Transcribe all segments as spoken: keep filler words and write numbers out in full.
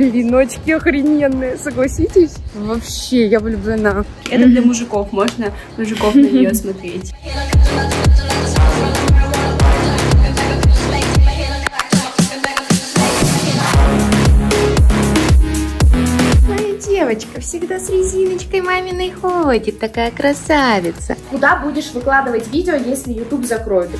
Блин, очки охрененные, согласитесь? Вообще, я влюблена. Это для мужиков, можно мужиков на нее смотреть. Девочка всегда с резиночкой маминой ходит, такая красавица. Куда будешь выкладывать видео, если YouTube закроют?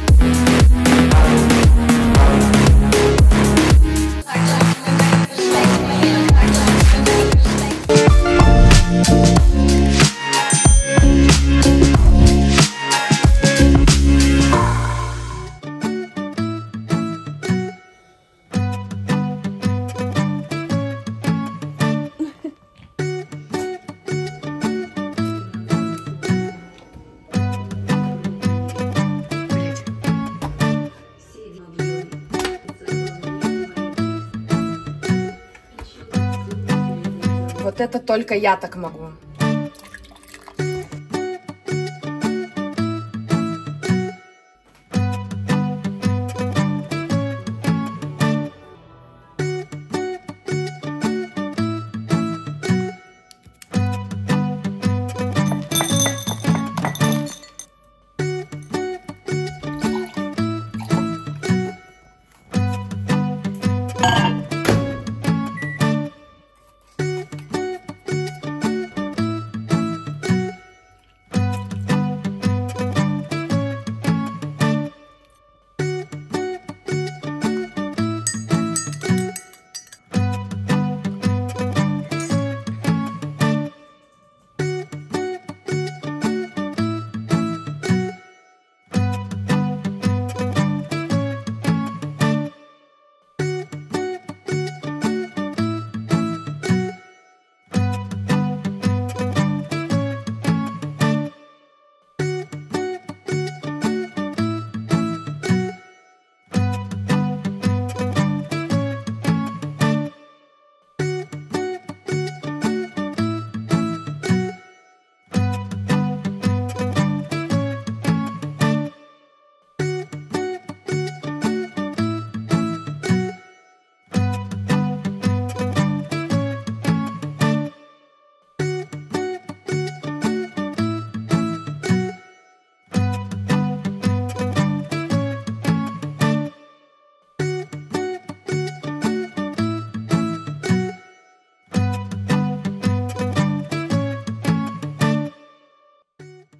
Вот это только я так могу.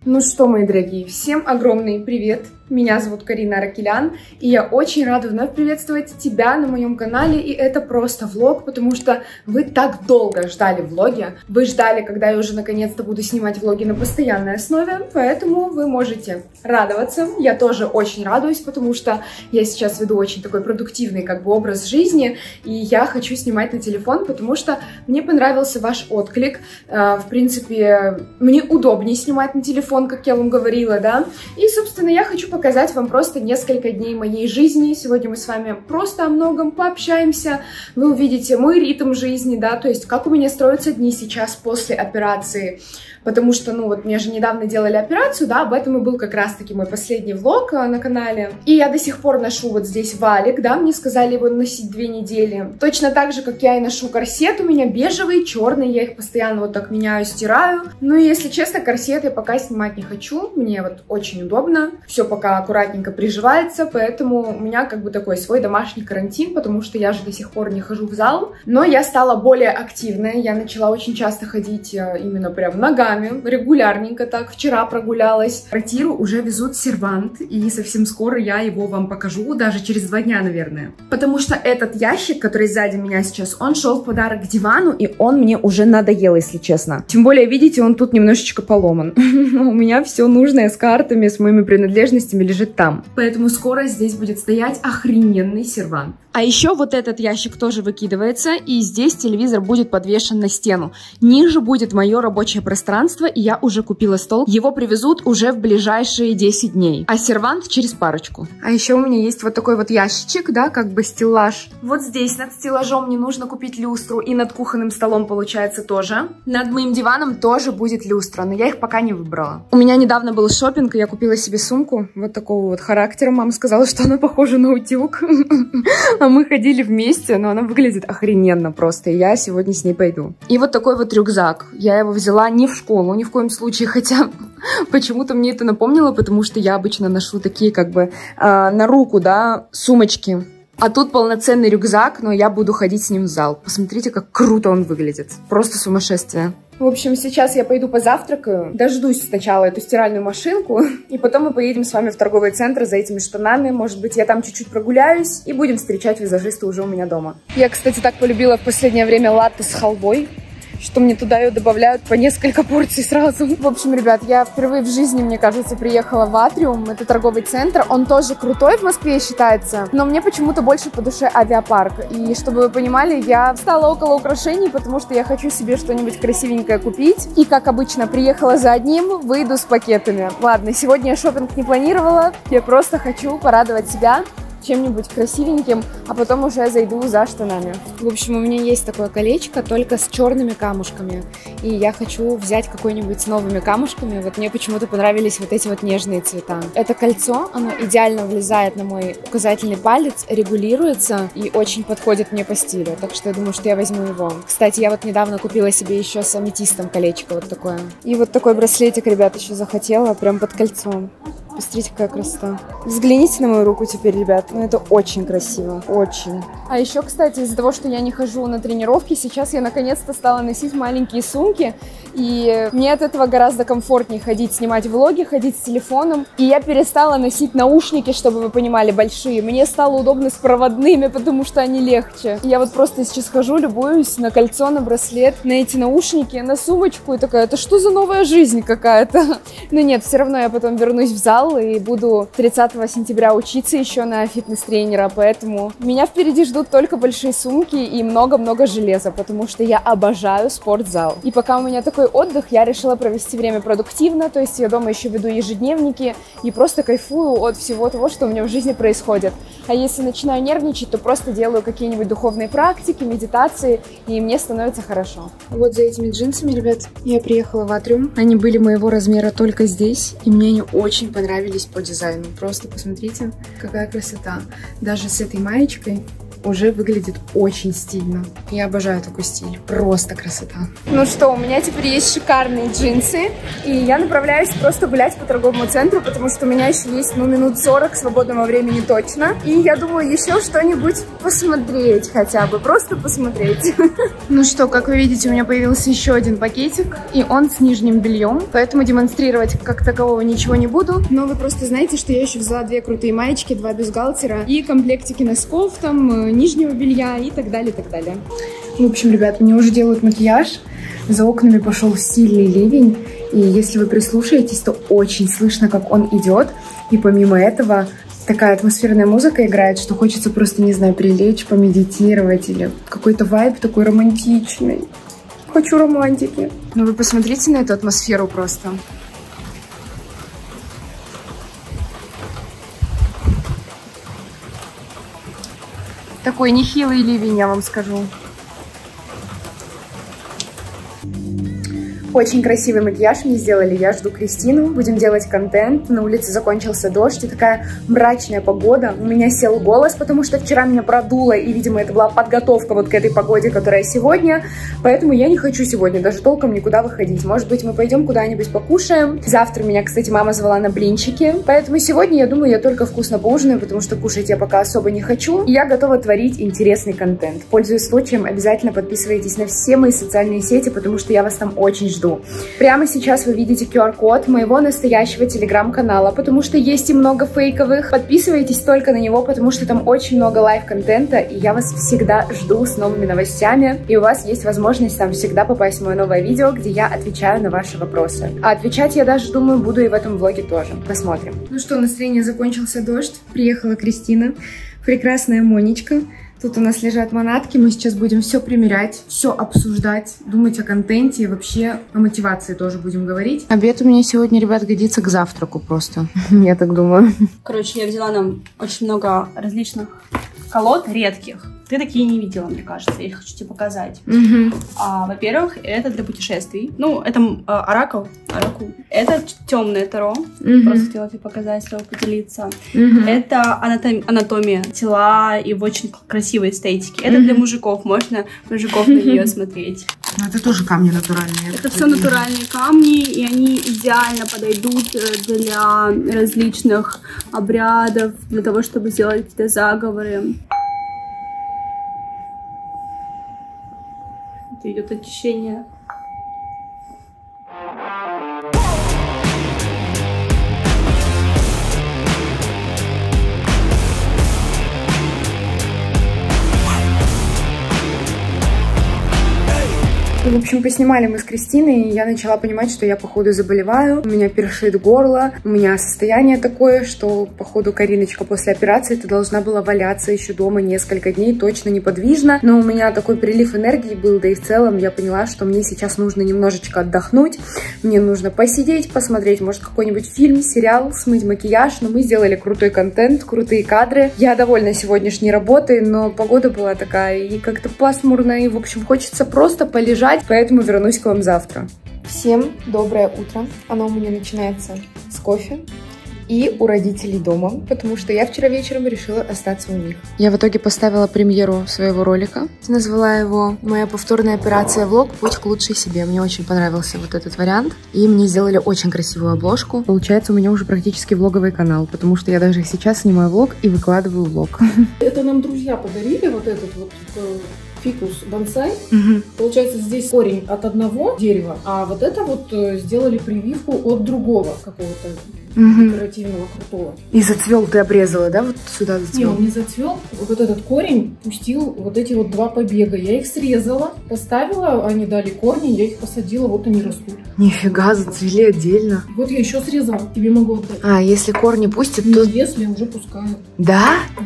Ну что, мои дорогие, всем огромный привет! Меня зовут Карина Ракелян, и я очень рада вновь приветствовать тебя на моем канале, и это просто влог, потому что вы так долго ждали влоги, вы ждали, когда я уже наконец-то буду снимать влоги на постоянной основе, поэтому вы можете радоваться, я тоже очень радуюсь, потому что я сейчас веду очень такой продуктивный как бы образ жизни, и я хочу снимать на телефон, потому что мне понравился ваш отклик, в принципе, мне удобнее снимать на телефон, как я вам говорила, да, и, собственно, я хочу показать вам просто несколько дней моей жизни. Сегодня мы с вами просто о многом пообщаемся, вы увидите мой ритм жизни, да, то есть как у меня строятся дни сейчас после операции, потому что, ну, вот мне же недавно делали операцию, да, об этом и был как раз-таки мой последний влог на канале, и я до сих пор ношу вот здесь валик, да, мне сказали его носить две недели, точно так же, как я и ношу корсет, у меня бежевый, черный, я их постоянно вот так меняю, стираю, ну, и, если честно, корсет я пока снимаю не хочу, мне вот очень удобно, все пока аккуратненько приживается, поэтому у меня как бы такой свой домашний карантин, потому что я же до сих пор не хожу в зал, но я стала более активной, я начала очень часто ходить именно прям ногами, регулярненько так, вчера прогулялась. В квартиру уже везут сервант, и совсем скоро я его вам покажу, даже через два дня, наверное, потому что этот ящик, который сзади меня сейчас, он шел в подарок к дивану, и он мне уже надоел, если честно, тем более, видите, он тут немножечко поломан. У меня все нужное с картами, с моими принадлежностями лежит там. Поэтому скоро здесь будет стоять охрененный сервант. А еще вот этот ящик тоже выкидывается, и здесь телевизор будет подвешен на стену. Ниже будет мое рабочее пространство, и я уже купила стол. Его привезут уже в ближайшие десять дней, а сервант через парочку. А еще у меня есть вот такой вот ящичек, да, как бы стеллаж. Вот здесь над стеллажом мне нужно купить люстру, и над кухонным столом получается тоже. Над моим диваном тоже будет люстра, но я их пока не выбрала. дела. У меня недавно был шопинг, я купила себе сумку вот такого вот характера. Мама сказала, что она похожа на утюг. А мы ходили вместе, но она выглядит охрененно просто. И я сегодня с ней пойду. И вот такой вот рюкзак. Я его взяла не в школу, ни в коем случае. Хотя почему-то мне это напомнило, потому что я обычно ношу такие как бы э, на руку, да, сумочки. А тут полноценный рюкзак, но я буду ходить с ним в зал. Посмотрите, как круто он выглядит. Просто сумасшествие. В общем, сейчас я пойду позавтракаю, дождусь сначала эту стиральную машинку, и потом мы поедем с вами в торговый центр за этими штанами. Может быть, я там чуть-чуть прогуляюсь, и будем встречать визажиста уже у меня дома. Я, кстати, так полюбила в последнее время латте с халвой, что мне туда ее добавляют по несколько порций сразу. В общем, ребят, я впервые в жизни, мне кажется, приехала в Атриум. Это торговый центр. Он тоже крутой в Москве считается, но мне почему-то больше по душе авиапарк. И чтобы вы понимали, я встала около украшений, потому что я хочу себе что-нибудь красивенькое купить. И, как обычно, приехала за одним, выйду с пакетами. Ладно, сегодня я шопинг не планировала. Я просто хочу порадовать себя чем-нибудь красивеньким, а потом уже зайду за штанами. В общем, у меня есть такое колечко, только с черными камушками. И я хочу взять какое-нибудь с новыми камушками. Вот мне почему-то понравились вот эти вот нежные цвета. Это кольцо, оно идеально влезает на мой указательный палец, регулируется и очень подходит мне по стилю. Так что я думаю, что я возьму его. Кстати, я вот недавно купила себе еще с аметистом колечко вот такое. И вот такой браслетик, ребят, еще захотела, прям под кольцом. Посмотрите, какая красота. Взгляните на мою руку теперь, ребят. Ну, это очень красиво. Очень. А еще, кстати, из-за того, что я не хожу на тренировки, сейчас я наконец-то стала носить маленькие сумки. И мне от этого гораздо комфортнее ходить, снимать влоги, ходить с телефоном. И я перестала носить наушники, чтобы вы понимали, большие. Мне стало удобно с проводными, потому что они легче. Я вот просто сейчас хожу, любуюсь на кольцо, на браслет, на эти наушники, на сумочку. И такая, это что за новая жизнь какая-то? Но нет, все равно я потом вернусь в зал и буду тридцатого сентября учиться еще на фитнес-тренера, поэтому меня впереди ждут только большие сумки и много-много железа, потому что я обожаю спортзал. И пока у меня такой отдых, я решила провести время продуктивно, то есть я дома еще веду ежедневники и просто кайфую от всего того, что у меня в жизни происходит. А если начинаю нервничать, то просто делаю какие-нибудь духовные практики, медитации, и мне становится хорошо. Вот за этими джинсами, ребят, я приехала в Атриум. Они были моего размера только здесь, и мне они очень понравились. Понравились по дизайну. Просто посмотрите, какая красота. Даже с этой маечкой уже выглядит очень стильно. Я обожаю такой стиль. Просто красота. Ну что, у меня теперь есть шикарные джинсы. И я направляюсь просто гулять по торговому центру, потому что у меня еще есть, ну, минут сорок свободного времени точно. И я думаю, еще что-нибудь посмотреть хотя бы. Просто посмотреть. Ну что, как вы видите, у меня появился еще один пакетик. И он с нижним бельем. Поэтому демонстрировать как такового ничего не буду. Но вы просто знаете, что я еще взяла две крутые маечки, два бюстгальтера и комплектики носков там, нижнего белья и так далее, так далее. В общем, ребят, мне уже делают макияж. За окнами пошел сильный ливень. И если вы прислушаетесь, то очень слышно, как он идет. И помимо этого, такая атмосферная музыка играет, что хочется просто, не знаю, прилечь, помедитировать или какой-то вайб такой романтичный. Хочу романтики. Ну вы посмотрите на эту атмосферу просто. Такой нехилый ливень, я вам скажу. Очень красивый макияж мне сделали, я жду Кристину, будем делать контент. На улице закончился дождь и такая мрачная погода. У меня сел голос, потому что вчера меня продуло, и, видимо, это была подготовка вот к этой погоде, которая сегодня. Поэтому я не хочу сегодня даже толком никуда выходить. Может быть, мы пойдем куда-нибудь покушаем. Завтра меня, кстати, мама звала на блинчики. Поэтому сегодня, я думаю, я только вкусно поужинаю, потому что кушать я пока особо не хочу. И я готова творить интересный контент. Пользуясь случаем, обязательно подписывайтесь на все мои социальные сети, потому что я вас там очень жду. Прямо сейчас вы видите ку ар-код моего настоящего телеграм-канала, потому что есть и много фейковых. Подписывайтесь только на него, потому что там очень много лайв-контента, и я вас всегда жду с новыми новостями. И у вас есть возможность там всегда попасть в мое новое видео, где я отвечаю на ваши вопросы. А отвечать я даже, думаю, буду и в этом влоге тоже. Посмотрим. Ну что, настроение закончился дождь. Приехала Кристина, прекрасная Монечка. Тут у нас лежат манатки, мы сейчас будем все примерять, все обсуждать, думать о контенте и вообще о мотивации тоже будем говорить. Обед у меня сегодня, ребят, годится к завтраку просто, я так думаю. Короче, я взяла нам очень много различных колод редких. Ты такие не видела, мне кажется, я их хочу тебе показать. Mm-hmm. а, Во-первых, это для путешествий. Ну, это а, оракул, оракул. Это темное таро. Mm-hmm. Просто хотела тебе показать, чтобы поделиться. Mm-hmm. Это анатом... анатомия тела и в очень красивой эстетике. Это mm-hmm. для мужиков, можно мужиков mm-hmm. на нее смотреть. Это тоже камни натуральные. Это все натуральные камни, и они идеально подойдут для различных обрядов, для того, чтобы сделать какие-то заговоры. Это идет очищение. В общем, поснимали мы с Кристиной, и я начала понимать, что я, походу, заболеваю, у меня першит горло, у меня состояние такое, что, походу, Кариночка после операции ты должна была валяться еще дома несколько дней, точно неподвижно, но у меня такой прилив энергии был, да и в целом я поняла, что мне сейчас нужно немножечко отдохнуть, мне нужно посидеть, посмотреть, может, какой-нибудь фильм, сериал, смыть макияж, но мы сделали крутой контент, крутые кадры. Я довольна сегодняшней работой, но погода была такая и как-то пасмурная, и, в общем, хочется просто полежать, поэтому вернусь к вам завтра. Всем доброе утро. Оно у меня начинается с кофе и у родителей дома, потому что я вчера вечером решила остаться у них. Я в итоге поставила премьеру своего ролика. Назвала его «Моя повторная операция влог. Путь к лучшей себе». Мне очень понравился вот этот вариант. И мне сделали очень красивую обложку. Получается, у меня уже практически влоговый канал, потому что я даже сейчас снимаю влог и выкладываю влог. Это нам друзья подарили вот этот вот... фикус бонсай. Угу. Получается, здесь корень от одного дерева, а вот это вот сделали прививку от другого какого-то угу. декоративного крутого. И зацвел ты обрезала, да? Вот сюда зацвел? Не, он не зацвел. Вот этот корень пустил вот эти вот два побега. Я их срезала, поставила, они дали корни, я их посадила, вот они растут. Нифига, зацвели отдельно. Вот я еще срезала, тебе могу отдать. А, если корни пустят, ну, то... Если уже пускают. Да? Да.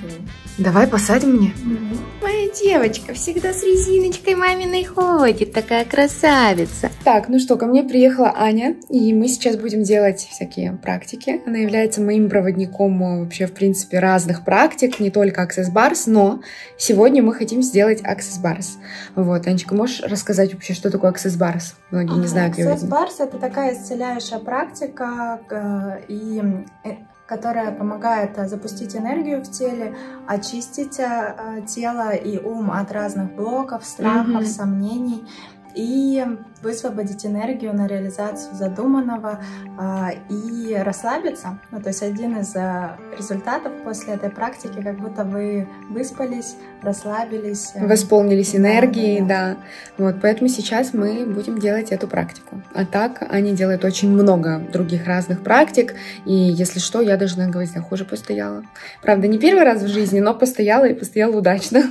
Давай посадим мне. Угу. Моя девочка всегда с резиночкой маминой ходит, такая красавица. Так, ну что, ко мне приехала Аня, и мы сейчас будем делать всякие практики. Она является моим проводником вообще, в принципе, разных практик, не только Access Bars, но сегодня мы хотим сделать Access Bars. Вот, Анечка, можешь рассказать вообще, что такое Access Bars? Многие ага, не знают. Access Bars — это такая исцеляющая практика, и... которая помогает запустить энергию в теле, очистить тело и ум от разных блоков, страхов, mm-hmm. сомнений и высвободить энергию на реализацию задуманного и расслабиться. Ну, то есть один из результатов после этой практики, как будто вы выспались, расслабились. Восполнились энергией, да. да. Вот, поэтому сейчас мы будем делать эту практику. А так они делают очень много других разных практик. И если что, я даже на гвоздях уже постояла. Правда, не первый раз в жизни, но постояла и постояла удачно.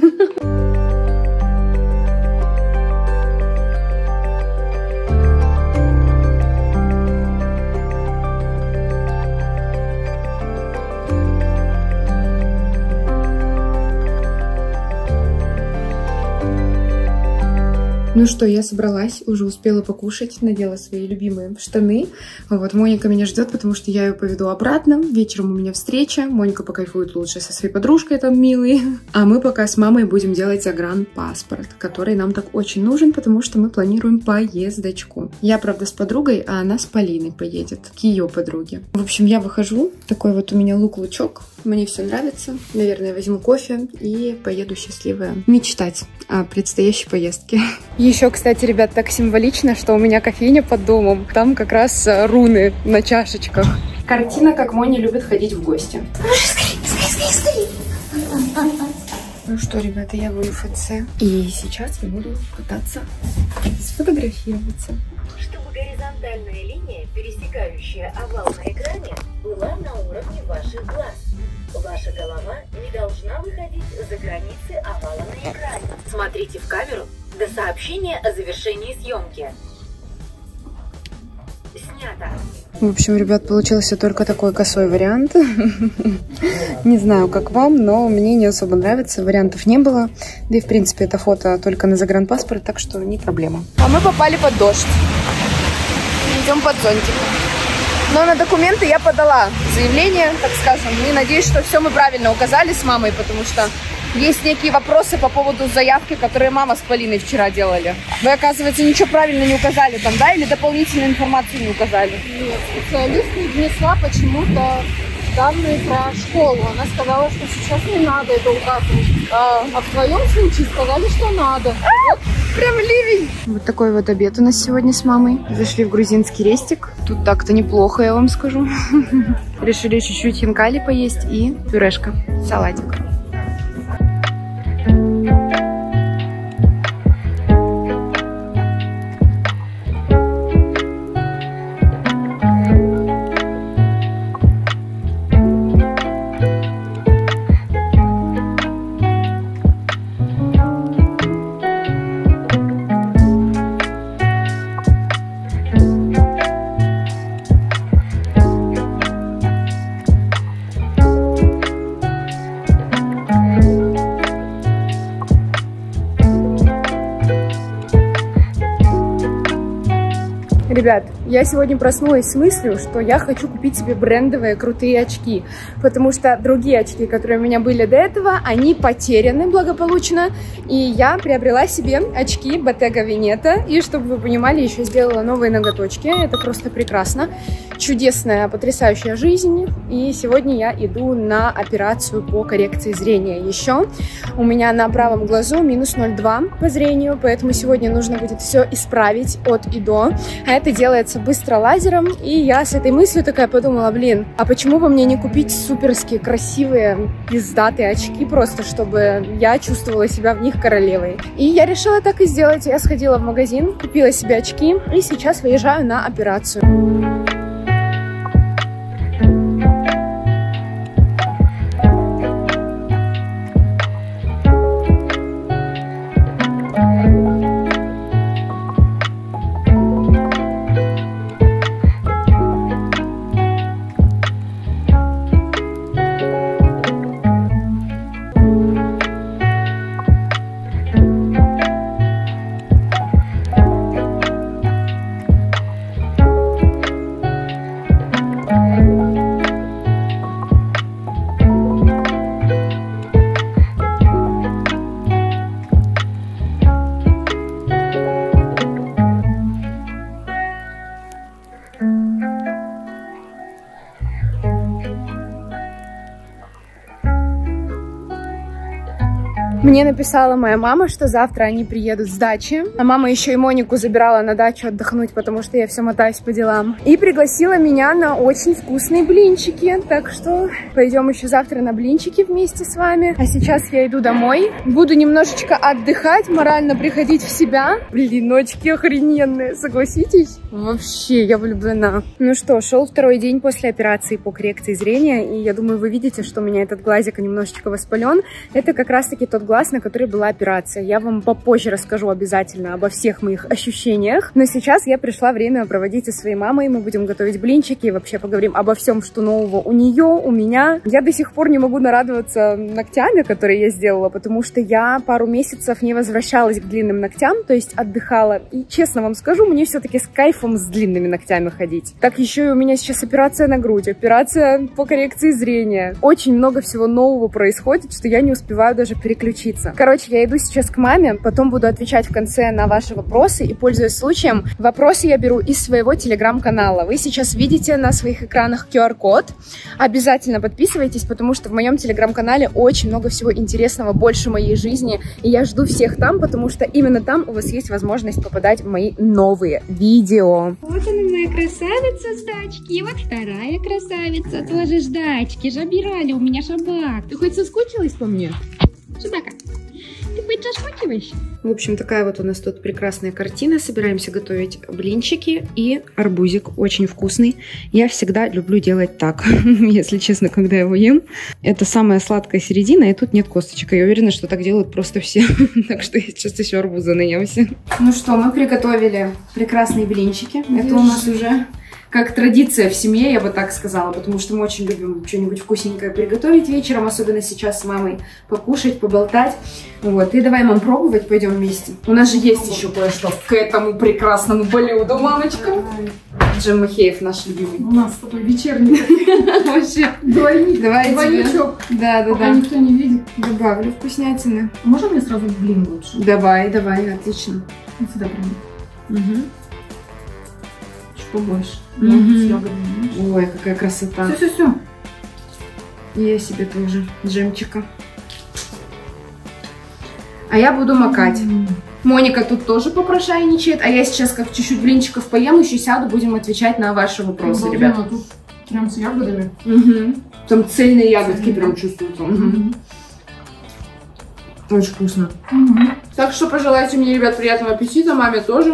Ну что, я собралась, уже успела покушать, надела свои любимые штаны. Вот, Моника меня ждет, потому что я ее поведу обратно. Вечером у меня встреча, Моника покайфует лучше со своей подружкой там милой. А мы пока с мамой будем делать загранпаспорт, который нам так очень нужен, потому что мы планируем поездочку. Я, правда, с подругой, а она с Полиной поедет, к ее подруге. В общем, я выхожу, такой вот у меня лук-лучок. Мне все нравится. Наверное, возьму кофе и поеду счастливая мечтать о предстоящей поездке. Еще, кстати, ребят, так символично, что у меня кофейня под домом. Там как раз руны на чашечках. Картина, как Мони любит ходить в гости. Ну что, ребята, я в УФЦ. И сейчас я буду пытаться сфотографироваться. Чтобы горизонтальная линия, пересекающая овал на экране, была на уровне ваших глаз. Ваша голова не должна выходить за границы овала на экране. Смотрите в камеру до сообщения о завершении съемки. Снято. В общем, ребят, получился только такой косой вариант. Не знаю, как вам, но мне не особо нравится. Вариантов не было. Да и, в принципе, это фото только на загранпаспорт, так что не проблема. А мы попали под дождь. Идем под зонтик. Но на документы я подала заявление, так скажем. И надеюсь, что все мы правильно указали с мамой, потому что есть некие вопросы по поводу заявки, которые мама с Полиной вчера делали. Вы, оказывается, ничего правильно не указали там, да? Или дополнительную информацию не указали? Нет, специалист не внесла почему-то данные про школу. Она сказала, что сейчас не надо это указывать. А, а в твоем случае сказали, что надо. Вот прям ливень. Вот такой вот обед у нас сегодня с мамой. Зашли в грузинский рестик. Тут так-то неплохо, я вам скажу. Решили чуть-чуть хинкали поесть и пюрешка, салатик. Ребят, я сегодня проснулась с мыслью, что я хочу купить себе брендовые крутые очки, потому что другие очки, которые у меня были до этого, они потеряны благополучно, и я приобрела себе очки Bottega Veneta, и, чтобы вы понимали, еще сделала новые ноготочки, это просто прекрасно, чудесная, потрясающая жизнь, и сегодня я иду на операцию по коррекции зрения. Еще у меня на правом глазу минус ноль целых две десятых по зрению, поэтому сегодня нужно будет все исправить от и до, а это делается быстро лазером, и я с этой мыслью такая подумала, блин, а почему бы мне не купить суперские, красивые, пиздатые очки, просто чтобы я чувствовала себя в них королевой. И я решила так и сделать, я сходила в магазин, купила себе очки, и сейчас выезжаю на операцию. Мне написала моя мама, что завтра они приедут с дачи. А мама еще и Монику забирала на дачу отдохнуть, потому что я все мотаюсь по делам. И пригласила меня на очень вкусные блинчики. Так что пойдем еще завтра на блинчики вместе с вами. А сейчас я иду домой. Буду немножечко отдыхать, морально приходить в себя. Блиночки охрененные, согласитесь? Вообще, я влюблена. Ну что, шел второй день после операции по коррекции зрения. И я думаю, вы видите, что у меня этот глазик немножечко воспален. Это как раз-таки тот глаз, на которой была операция. Я вам попозже расскажу обязательно обо всех моих ощущениях. Но сейчас я пришла время проводить со своей мамой. Мы будем готовить блинчики и вообще поговорим обо всем, что нового у нее, у меня. Я до сих пор не могу нарадоваться ногтями, которые я сделала, потому что я пару месяцев не возвращалась к длинным ногтям, то есть отдыхала. И честно вам скажу, мне все-таки с кайфом с длинными ногтями ходить. Так еще и у меня сейчас операция на грудь, операция по коррекции зрения. Очень много всего нового происходит, что я не успеваю даже переключиться. Короче, я иду сейчас к маме, потом буду отвечать в конце на ваши вопросы, и, пользуясь случаем, вопросы я беру из своего телеграм-канала. Вы сейчас видите на своих экранах ку ар-код. Обязательно подписывайтесь, потому что в моем телеграм-канале очень много всего интересного, больше моей жизни, и я жду всех там, потому что именно там у вас есть возможность попадать в мои новые видео. Вот она, моя красавица с тачки, и вот вторая красавица тоже с дачки. Жабирали у меня шабак. Ты хоть соскучилась по мне? Собака, ты хоть заскучиваешь? В общем, такая вот у нас тут прекрасная картина. Собираемся готовить блинчики и арбузик. Очень вкусный. Я всегда люблю делать так, если честно, когда его ем. Это самая сладкая середина, и тут нет косточек. Я уверена, что так делают просто все. Так что я сейчас еще арбуза наемся. Ну что, мы приготовили прекрасные блинчики. Это у нас уже как традиция в семье, я бы так сказала, потому что мы очень любим что-нибудь вкусненькое приготовить вечером, особенно сейчас с мамой, покушать, поболтать. Вот, и давай, мам, пробовать, пойдем вместе. У нас же есть еще кое-что к этому прекрасному блюду, мамочка. Джем Махеев, наш любимый. У нас с тобой вечерний. Вообще. Двойник. Двойничок. Да, да, да. Пока никто не видит. Добавлю вкуснятины. Можно мне сразу блин лучше? Давай, давай, отлично. Вот сюда прям. Чуть побольше. Ой, какая красота. Все, все, все. Я себе тоже джемчика. А я буду макать. Mm-hmm. Моника тут тоже попрошайничает, а я сейчас как чуть-чуть блинчиков поем, еще сяду, будем отвечать на ваши вопросы, обалденно, ребята. Тут прям с ягодами. Угу. Там цельные ягодки цельные. Прям чувствуются. Угу. Mm-hmm. Очень вкусно. Mm-hmm. Так что пожелайте мне, ребят, приятного аппетита, маме тоже.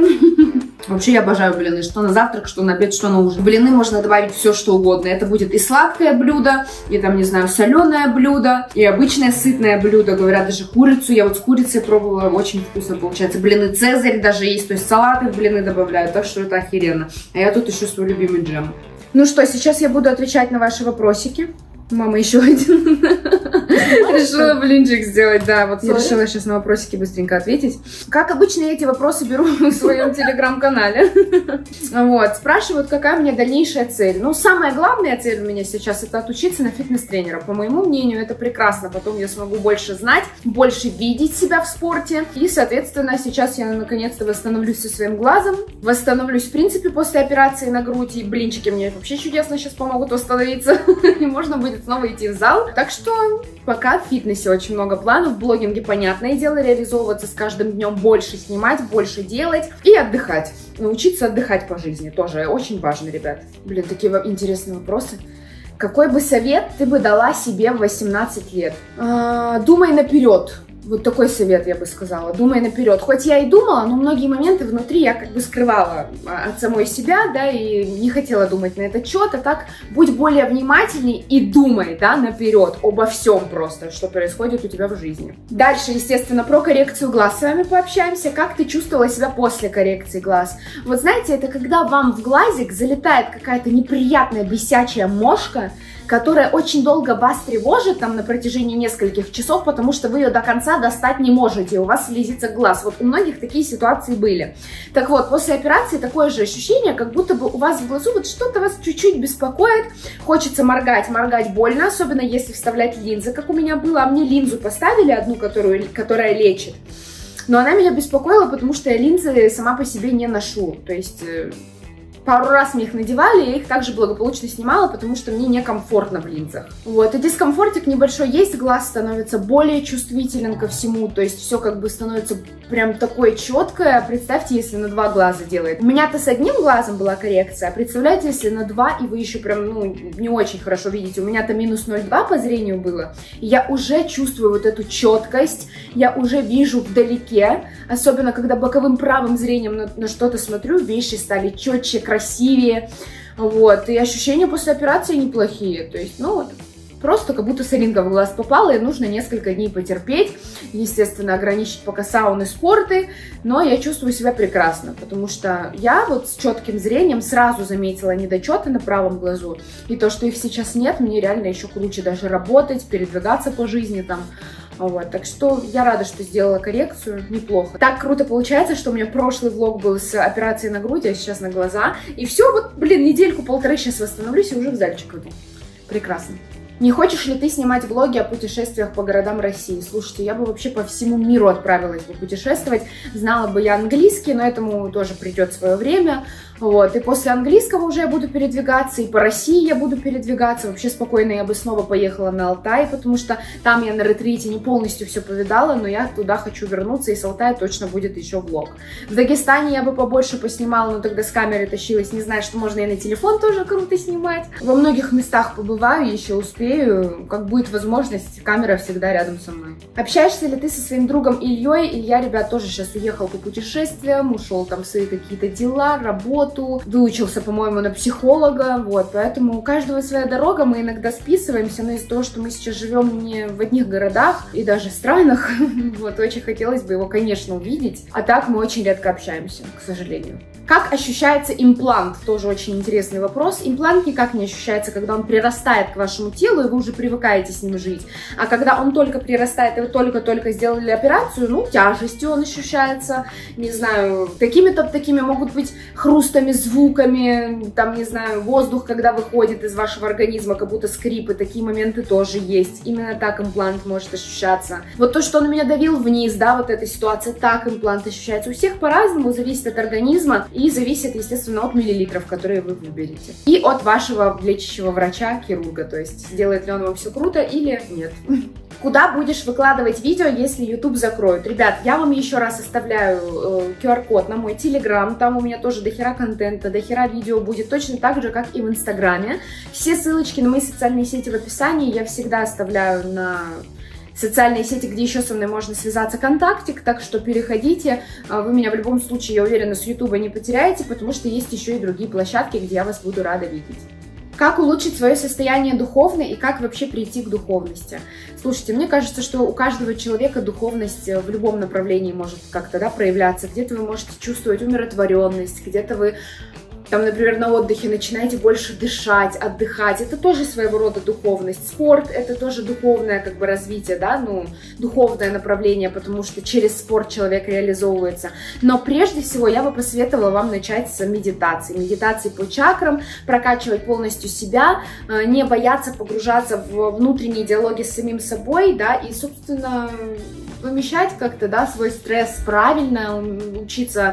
Вообще я обожаю блины, что на завтрак, что на обед, что на ужин. В блины можно добавить все, что угодно. Это будет и сладкое блюдо, и там, не знаю, соленое блюдо, и обычное сытное блюдо. Говорят, даже курицу. Я вот с курицей пробовала, очень вкусно получается. Блины Цезарь даже есть, то есть салаты в блины добавляют, так что это охеренно. А я тут еще свой любимый джем. Ну что, сейчас я буду отвечать на ваши вопросики. Мама еще один. Решила блинчик сделать, да. Вот я решила сейчас на вопросики быстренько ответить. Как обычно, я эти вопросы беру в своем телеграм-канале. Вот. Спрашивают, какая у меня дальнейшая цель. Ну, самая главная цель у меня сейчас — это отучиться на фитнес-тренера. По моему мнению, это прекрасно. Потом я смогу больше знать, больше видеть себя в спорте. И, соответственно, сейчас я наконец-то восстановлюсь со своим глазом. Восстановлюсь, в принципе, после операции на грудь. И блинчики мне вообще чудесно сейчас помогут восстановиться. И можно будет снова идти в зал. Так что пока в фитнесе очень много планов. В блогинге, понятное дело, реализовываться с каждым днем, больше снимать, больше делать и отдыхать. Научиться отдыхать по жизни тоже очень важно, ребят. Блин, такие интересные вопросы. Какой бы совет ты бы дала себе в восемнадцать лет? А, думай наперед. Вот такой совет я бы сказала. Думай наперед. Хоть я и думала, но многие моменты внутри я как бы скрывала от самой себя, да, и не хотела думать на этот счет. А так, будь более внимательней и думай, да, наперед обо всем просто, что происходит у тебя в жизни. Дальше, естественно, про коррекцию глаз с вами пообщаемся. Как ты чувствовала себя после коррекции глаз? Вот знаете, это когда вам в глазик залетает какая-то неприятная бесячая мошка, которая очень долго вас тревожит там на протяжении нескольких часов, потому что вы ее до конца достать не можете, у вас слезится глаз. Вот у многих такие ситуации были. Так вот, после операции такое же ощущение, как будто бы у вас в глазу вот что-то вас чуть-чуть беспокоит, хочется моргать, моргать больно, особенно если вставлять линзы, как у меня было. А мне линзу поставили одну, которую, которая лечит, но она меня беспокоила, потому что я линзы сама по себе не ношу, то есть... Пару раз мне их надевали, я их также благополучно снимала, потому что мне некомфортно в линзах. Вот, и дискомфортик небольшой есть, глаз становится более чувствителен ко всему, то есть все как бы становится прям такое четкое. Представьте, если на два глаза делает. У меня-то с одним глазом была коррекция, а представляете, если на два, и вы еще прям, ну, не очень хорошо видите. У меня-то минус ноль целых две десятых по зрению было. Я уже чувствую вот эту четкость, я уже вижу вдалеке, особенно когда боковым правым зрением на, на что-то смотрю, вещи стали четче, красивее. Красивее, вот, и ощущения после операции неплохие, то есть, ну, вот, просто как будто соринка в глаз попала, и нужно несколько дней потерпеть, естественно, ограничить пока сауны, спорты, но я чувствую себя прекрасно, потому что я вот с четким зрением сразу заметила недочеты на правом глазу, и то, что их сейчас нет, мне реально еще круче даже работать, передвигаться по жизни там. Вот, так что я рада, что сделала коррекцию, неплохо. Так круто получается, что у меня прошлый влог был с операцией на грудь, а сейчас на глаза. И все, вот, блин, недельку-полторы сейчас восстановлюсь и уже в зальчик иду. Прекрасно. Не хочешь ли ты снимать влоги о путешествиях по городам России? Слушайте, я бы вообще по всему миру отправилась бы путешествовать. Знала бы я английский, но этому тоже придет свое время. Вот, и после английского уже я буду передвигаться, и по России я буду передвигаться. Вообще спокойно я бы снова поехала на Алтай, потому что там я на ретрите не полностью все повидала, но я туда хочу вернуться, и с Алтая точно будет еще влог. В Дагестане я бы побольше поснимала, но тогда с камеры тащилась, не знаю, что можно и на телефон тоже круто снимать. Во многих местах побываю, еще успею. жалею, как будет возможность, камера всегда рядом со мной. Общаешься ли ты со своим другом Ильей? Илья, ребят, тоже сейчас уехал по путешествиям, ушел там в свои какие-то дела, работу, выучился, по-моему, на психолога, вот, поэтому у каждого своя дорога, мы иногда списываемся, но из-за того, что мы сейчас живем не в одних городах и даже странах, вот, очень хотелось бы его, конечно, увидеть, а так мы очень редко общаемся, к сожалению. Как ощущается имплант? Тоже очень интересный вопрос. Имплант никак не ощущается, когда он прирастает к вашему телу, и вы уже привыкаете с ним жить. А когда он только прирастает, и вы только-только сделали операцию, ну, тяжестью он ощущается, не знаю, какими-то такими могут быть хрустами, звуками, там, не знаю, воздух, когда выходит из вашего организма, как будто скрипы, такие моменты тоже есть. Именно так имплант может ощущаться. Вот то, что он меня давил вниз, да, вот эта ситуация, так имплант ощущается. У всех по-разному, зависит от организма. И зависит, естественно, от миллилитров, которые вы выберете. И от вашего лечащего врача, хирурга. То есть, сделает ли он вам все круто или нет. Куда будешь выкладывать видео, если YouTube закроют? Ребят, я вам еще раз оставляю э, ку ар код на мой Telegram. Там у меня тоже дохера контента, дохера видео будет точно так же, как и в Инстаграме. Все ссылочки на мои социальные сети в описании. Я всегда оставляю на... социальные сети, где еще со мной можно связаться, ВКонтактик, так что переходите, вы меня в любом случае, я уверена, с Ютуба не потеряете, потому что есть еще и другие площадки, где я вас буду рада видеть. Как улучшить свое состояние духовное и как вообще прийти к духовности? Слушайте, мне кажется, что у каждого человека духовность в любом направлении может как-то, да, проявляться, где-то вы можете чувствовать умиротворенность, где-то вы... Там, например, на отдыхе начинаете больше дышать, отдыхать. Это тоже своего рода духовность. Спорт – это тоже духовное как бы развитие, да, ну, духовное направление, потому что через спорт человек реализовывается. Но прежде всего я бы посоветовала вам начать с медитации. Медитации по чакрам, прокачивать полностью себя, не бояться погружаться в внутренние диалоги с самим собой, да, и, собственно, помещать как-то, да, свой стресс правильно, учиться...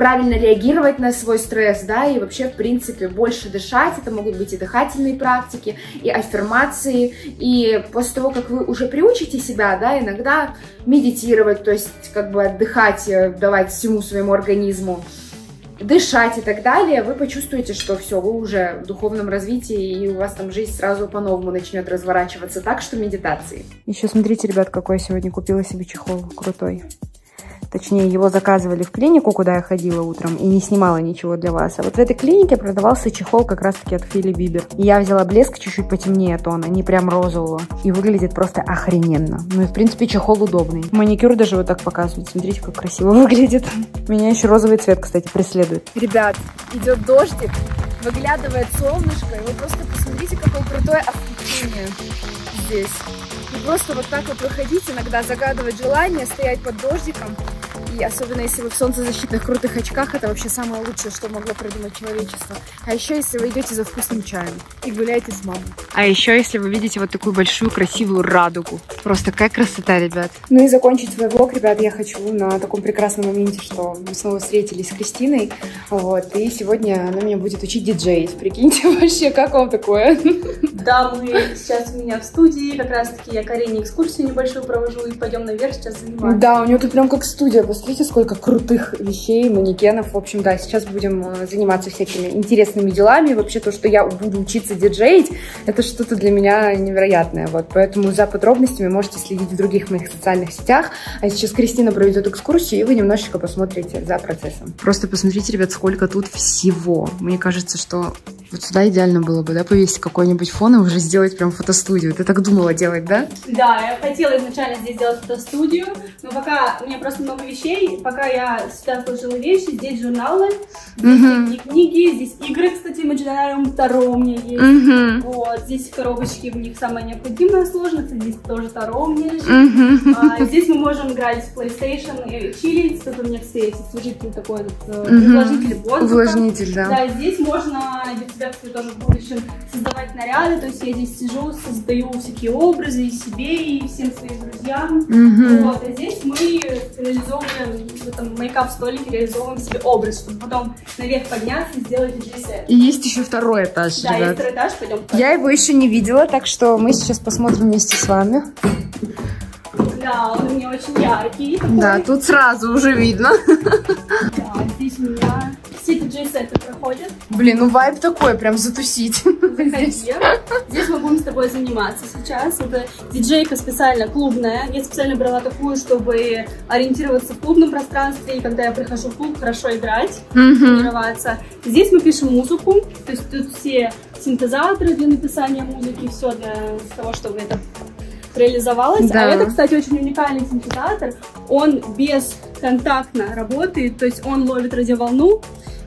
правильно реагировать на свой стресс, да, и вообще, в принципе, больше дышать, это могут быть и дыхательные практики, и аффирмации, и после того, как вы уже приучите себя, да, иногда медитировать, то есть, как бы отдыхать, давать всему своему организму, дышать и так далее, вы почувствуете, что все, вы уже в духовном развитии, и у вас там жизнь сразу по-новому начнет разворачиваться, так что медитации. Еще смотрите, ребят, какой я сегодня купила себе чехол крутой. Точнее, его заказывали в клинику, куда я ходила утром, и не снимала ничего для вас. А вот в этой клинике продавался чехол как раз-таки от Фили Бибер. И я взяла блеск чуть-чуть потемнее тона, не прям розового. И выглядит просто охрененно. Ну и, в принципе, чехол удобный. Маникюр даже вот так показывает. Смотрите, как красиво выглядит. Меня еще розовый цвет, кстати, преследует. Ребят, идет дождик, выглядывает солнышко, и вы просто посмотрите, какое крутое освещение здесь. И просто вот так вот выходить, иногда загадывать желание, стоять под дождиком. И особенно если вы в солнцезащитных крутых очках, это вообще самое лучшее, что могло придумать человечество. А еще если вы идете за вкусным чаем и гуляете с мамой. А еще если вы видите вот такую большую красивую радугу. Просто какая красота, ребят. Ну и закончить свой влог, ребят, я хочу на таком прекрасном моменте, что мы снова встретились с Кристиной. Вот. И сегодня она меня будет учить диджеить. Прикиньте вообще, как вам такое? Да, мы сейчас у меня в студии. Как раз таки я Карине экскурсию небольшую провожу и пойдем наверх сейчас заниматься. Да, у нее тут прям как студия. Посмотрите, сколько крутых вещей, манекенов. В общем, да, сейчас будем заниматься всякими интересными делами. Вообще то, что я буду учиться диджеить, это что-то для меня невероятное. Вот, поэтому за подробностями можете следить в других моих социальных сетях. А сейчас Кристина проведет экскурсию, и вы немножечко посмотрите за процессом. Просто посмотрите, ребят, сколько тут всего. Мне кажется, что вот сюда идеально было бы, да, повесить какой-нибудь фон и уже сделать прям фотостудию. Ты так думала делать, да? Да, я хотела изначально здесь сделать фотостудию, но пока у меня просто много вещей. Пока я сюда положила вещи, здесь журналы, здесь uh-huh. книги, здесь игры, кстати, Imaginarium Таро у меня есть, uh-huh. вот, здесь коробочки, в них самое необходимое сложно, здесь тоже Таро у меня лежит, uh-huh. а, здесь мы можем играть в PlayStation и чилить, тут у меня все эти служители, такой этот, uh-huh. увлажнитель воздуха, увлажнитель, да. Да, здесь можно для себя, кстати, тоже в будущем создавать наряды, то есть я здесь сижу, создаю всякие образы и себе, и всем своим друзьям, uh-huh. вот, а здесь мы реализовываем в этом мейкап-столике, реализовываем себе образ, чтобы потом наверх подняться и сделать джи-сет. И есть еще второй этаж, да, ребят. Есть второй этаж, пойдем. Я его еще не видела, так что мы сейчас посмотрим вместе с вами. Да, он у меня очень яркий. Такой. Да, тут сразу уже видно. Да, здесь у меня все диджей-сеты проходят. Блин, ну вайб такой, прям затусить. Здесь. Здесь мы будем с тобой заниматься сейчас. Это диджейка специально клубная. Я специально брала такую, чтобы ориентироваться в клубном пространстве. И когда я прихожу в клуб, хорошо играть, mm-hmm. тренироваться. Здесь мы пишем музыку. То есть тут все синтезаторы для написания музыки. Все для того, чтобы это реализовалось. Да. А это, кстати, очень уникальный синтезатор. Он бесконтактно работает. То есть он ловит радиоволну.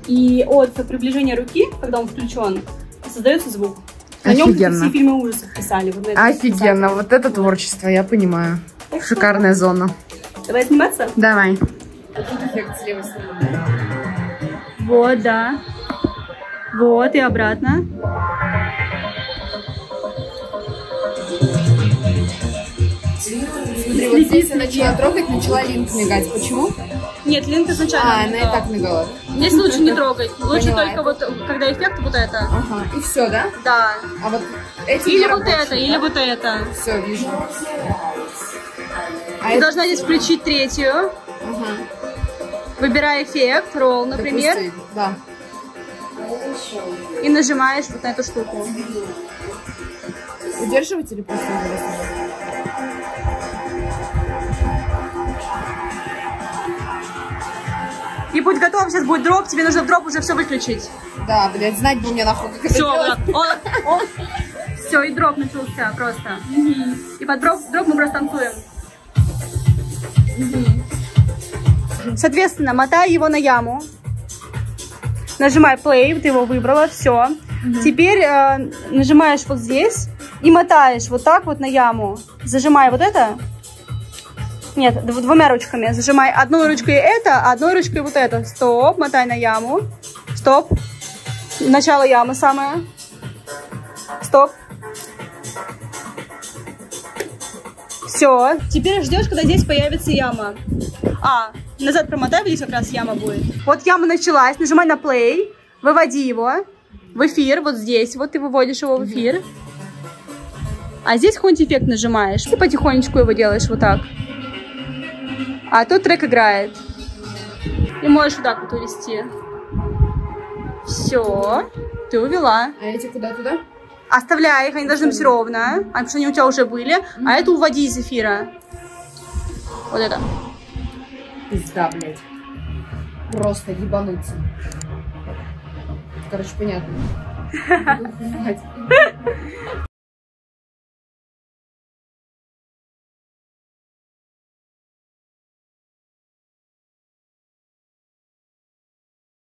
И от приближения руки, когда он включен, создается звук. На нем все фильмы ужасов писали. Вот офигенно, вот это творчество, я понимаю. Так Шикарная что? зона. Давай сниматься? Давай. Тут эффект слева снимает. Вот, да. Вот и обратно. Смотри, вот здесь я начала трогать, начала линк мигать. Почему? Нет, линка сначала. А, она и так мигала. Здесь лучше не трогать. Лучше только вот, когда эффект вот это. Ага, и все, да? Да. А вот эти или вот это, или вот это. Все, вижу. Ты должна здесь включить третью. Выбирай эффект, ролл, например. Да. И нажимаешь вот на эту штуку. Удерживать или просто? И будь готов, сейчас будет дроп, тебе нужно в дроп уже все выключить. Да, блядь, знать бы мне нахуй, как это делать. Все, и дроп начался просто. И под дроп мы просто танцуем. Соответственно, мотай его на яму. Нажимай play, ты его выбрала, все. Теперь нажимаешь вот здесь и мотаешь вот так вот на яму. Зажимай вот это. Нет, двумя ручками. Зажимай одной ручкой это, одной ручкой вот это. Стоп, мотай на яму. Стоп. Начало ямы самое. Стоп. Все. Теперь ждешь, когда здесь появится яма. А, назад промотай, здесь как раз яма будет. Вот яма началась. Нажимай на play. Выводи его в эфир. Вот здесь. Вот ты выводишь его в эфир. А здесь хунт-эффект нажимаешь. И потихонечку его делаешь вот так. А тут трек играет. И можешь вот так вот увести. Все, ты увела. А эти куда туда? Оставляй их, они должны быть ровно. А, потому что они у тебя уже были. Mm-hmm. А это уводи из эфира. Вот это. Пизда, блядь. Просто ебануться. Короче, понятно.